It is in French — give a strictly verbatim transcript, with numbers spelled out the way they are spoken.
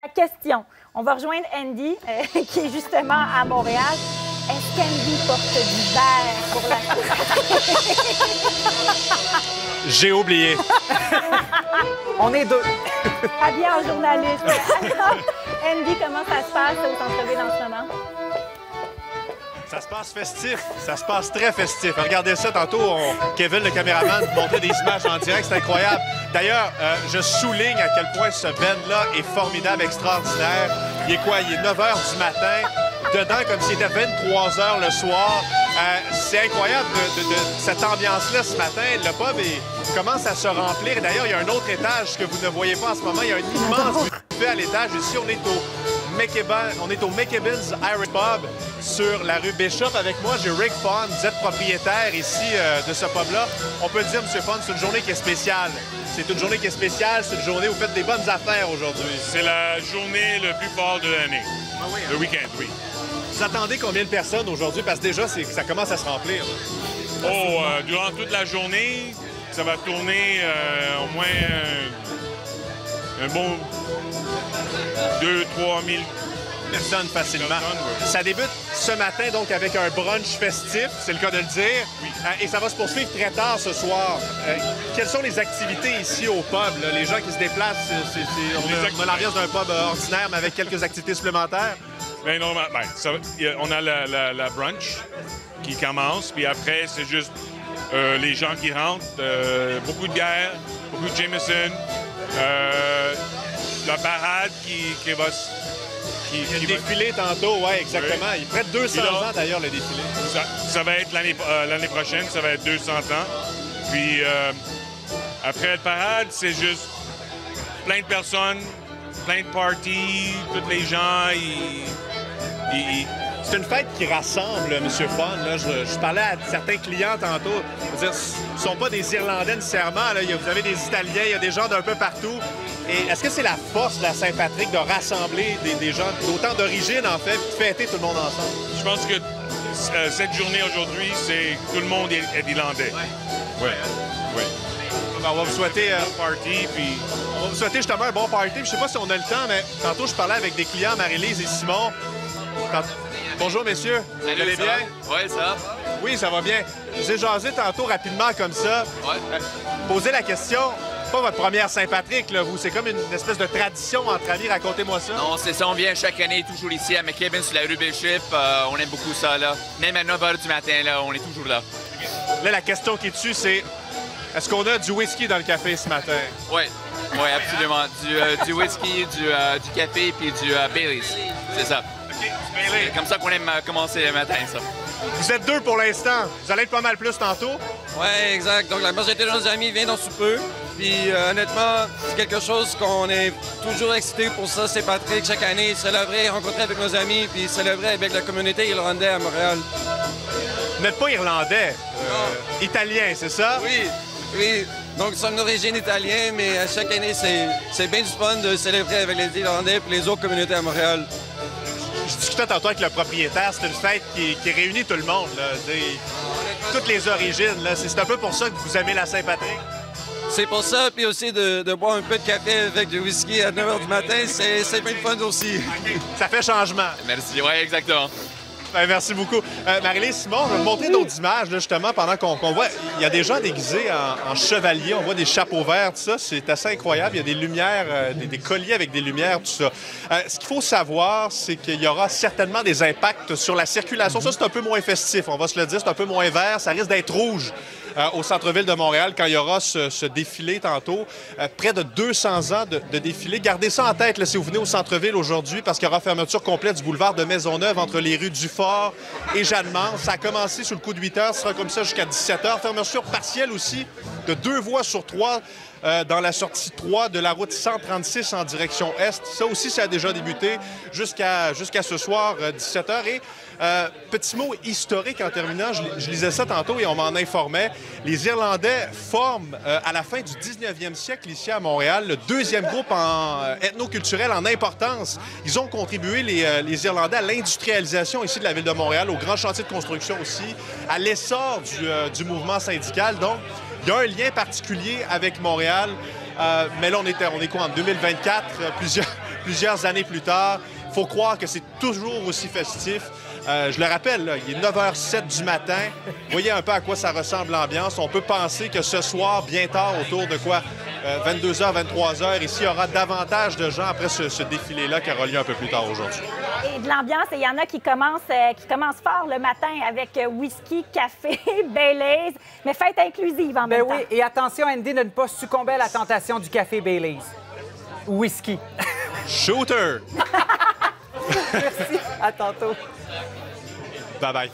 La question. On va rejoindre Andy, euh, qui est justement à Montréal. Est-ce qu'Andy porte du verre pour la... J'ai oublié. On est deux. Habillé en journaliste. Alors, Andy, comment ça se passe au centre-ville en ce moment? Ça se passe festif. Ça se passe très festif. Regardez ça, tantôt, on... Kevin, le caméraman, montrait des images en direct. C'est incroyable. D'ailleurs, euh, je souligne à quel point ce band-là est formidable, extraordinaire. Il est quoi? Il est neuf heures du matin. Dedans, comme s'il était vingt-trois heures le soir. Euh, c'est incroyable de, de, de cette ambiance-là ce matin. Le pub est, commence à se remplir. D'ailleurs, il y a un autre étage que vous ne voyez pas en ce moment. Il y a un immense buffet à l'étage. Ici, on est au... On est au McEvans Irish Pub sur la rue Bishop. Avec moi, j'ai Rick Fawn. Vous êtes propriétaire ici euh, de ce pub-là. On peut dire, M. Fawn, c'est une journée qui est spéciale. C'est une journée qui est spéciale. C'est une journée où vous faites des bonnes affaires aujourd'hui. C'est la journée la plus forte de l'année. Ah oui, hein? Le week-end, oui. Vous attendez combien de personnes aujourd'hui? Parce que déjà, ça commence à se remplir. Oh, euh, durant toute la journée, ça va tourner euh, au moins euh, un bon... deux à trois mille personnes facilement. Ça débute ce matin, donc, avec un brunch festif, c'est le cas de le dire. Oui. Et ça va se poursuivre très tard ce soir. Quelles sont les activités ici au pub? Là? Les gens qui se déplacent, c'est, c'est, on a l'ambiance d'un pub ordinaire, mais avec quelques activités supplémentaires. Bien, non, ben, ça, on a la, la, la brunch qui commence, puis après, c'est juste euh, les gens qui rentrent. Euh, beaucoup de bière, beaucoup de Jameson. Euh, La parade qui, qui va... Qui, qui le va... défilé tantôt, oui, exactement. Oui. Il près de deux cents ans, d'ailleurs, le défilé. Ça, ça va être l'année euh, prochaine, ça va être deux cents ans. Puis euh, après la parade, c'est juste plein de personnes, plein de parties, tous les gens, ils... ils... C'est une fête qui rassemble, M. Fawn. Là. Je, je parlais à certains clients tantôt. Je veux dire, ce ne sont pas des Irlandais nécessairement. Là. Vous avez des Italiens, il y a des gens d'un peu partout. Et est-ce que c'est la force de la Saint-Patrick de rassembler des, des gens d'autant d'origine, en fait, de fêter tout le monde ensemble? Je pense que euh, cette journée aujourd'hui, c'est tout le monde est, est Irlandais. Oui. Ouais. Ouais. On va vous souhaiter un bon party, puis... On va vous souhaiter justement un bon party. Puis, je ne sais pas si on a le temps, mais tantôt, je parlais avec des clients, Marie-Lise et Simon. Tant... Bonjour, messieurs. Salut, vous allez ça bien? Oui, ça va. Oui, ça va bien. J'ai jasé tantôt rapidement comme ça. Ouais. Euh, posez la question. Pas votre première Saint-Patrick, là, vous. C'est comme une espèce de tradition entre amis. Racontez-moi ça. Non, c'est ça. On vient chaque année toujours ici à McKibbin sur la rue Bishop. Euh, on aime beaucoup ça, là. Même à neuf heures du matin, là, on est toujours là. Là, la question qui tue, c'est... Est-ce qu'on a du whisky dans le café ce matin? Oui. Oui, absolument. Du, euh, du whisky, du, euh, du café puis du euh, Bailey's. C'est ça. C'est comme ça qu'on aime commencer le matin, ça. Vous êtes deux pour l'instant. Vous allez être pas mal plus tantôt. Oui, exact. Donc, la majorité de nos amis vient dans sous peu. Puis, euh, honnêtement, c'est quelque chose qu'on est toujours excité pour ça. C'est Saint-Patrick chaque année, célébrer, rencontrer avec nos amis, puis célébrer avec la communauté irlandaise à Montréal. Vous n'êtes pas irlandais. Euh, italien, c'est ça? Oui, oui. Donc, nous sommes d'origine italienne, mais à chaque année, c'est bien du fun de célébrer avec les Irlandais et les autres communautés à Montréal. Je discutais tantôt avec le propriétaire, c'est une fête qui, qui réunit tout le monde, là, des, toutes les origines. C'est un peu pour ça que vous aimez la Saint-Patrick. C'est pour ça, puis aussi de, de boire un peu de café avec du whisky à neuf heures du matin, c'est bien fun aussi. Okay. Ça fait changement. Merci, oui, exactement. Ben, merci beaucoup. Euh, Marie-Lise, Simon, je vais vous montrer d'autres images, là, justement, pendant qu'on qu'on voit. Il y a des gens déguisés en, en chevaliers, on voit des chapeaux verts, tout ça. C'est assez incroyable. Il y a des lumières, euh, des, des colliers avec des lumières, tout ça. Euh, ce qu'il faut savoir, c'est qu'il y aura certainement des impacts sur la circulation. Ça, c'est un peu moins festif, on va se le dire. C'est un peu moins vert. Ça risque d'être rouge euh, au centre-ville de Montréal quand il y aura ce, ce défilé tantôt. Euh, près de deux cents ans de, de défilé. Gardez ça en tête, là, si vous venez au centre-ville aujourd'hui, parce qu'il y aura fermeture complète du boulevard de Maisonneuve entre les rues du Fort et Jeanne-Mance. Ça a commencé sous le coup de huit heures, ce sera comme ça jusqu'à dix-sept heures. Fermeture partielle aussi de deux voies sur trois euh, dans la sortie trois de la route cent trente-six en direction est. Ça aussi, ça a déjà débuté jusqu'à jusqu'à ce soir, euh, dix-sept heures. Et euh, petit mot historique en terminant, je, je lisais ça tantôt et on m'en informait. Les Irlandais forment euh, à la fin du dix-neuvième siècle ici à Montréal le deuxième groupe en, euh, ethno-culturel en importance. Ils ont contribué, les, euh, les Irlandais, à l'industrialisation ici de la ville de Montréal, au grand chantier de construction aussi, à l'essor du, euh, du mouvement syndical. Donc, il y a un lien particulier avec Montréal. Euh, mais là, on, était, on est quoi, en deux mille vingt-quatre? Euh, plusieurs, plusieurs années plus tard. Il faut croire que c'est toujours aussi festif. Euh, je le rappelle, là, il est neuf heures zéro sept du matin. Vous voyez un peu à quoi ça ressemble l'ambiance. On peut penser que ce soir, bien tard, autour de quoi, euh, vingt-deux heures, vingt-trois heures, ici, il y aura davantage de gens après ce, ce défilé-là qui aura lieu un peu plus tard aujourd'hui. Et de l'ambiance, il y en a qui commencent, euh, qui commencent fort le matin avec whisky, café, Bailey's, mais fête inclusive en même temps. Oui, et attention, Andy, de ne pas succomber à la tentation du café Bailey's. Whisky. Shooter! Merci, à tantôt. Bye-bye.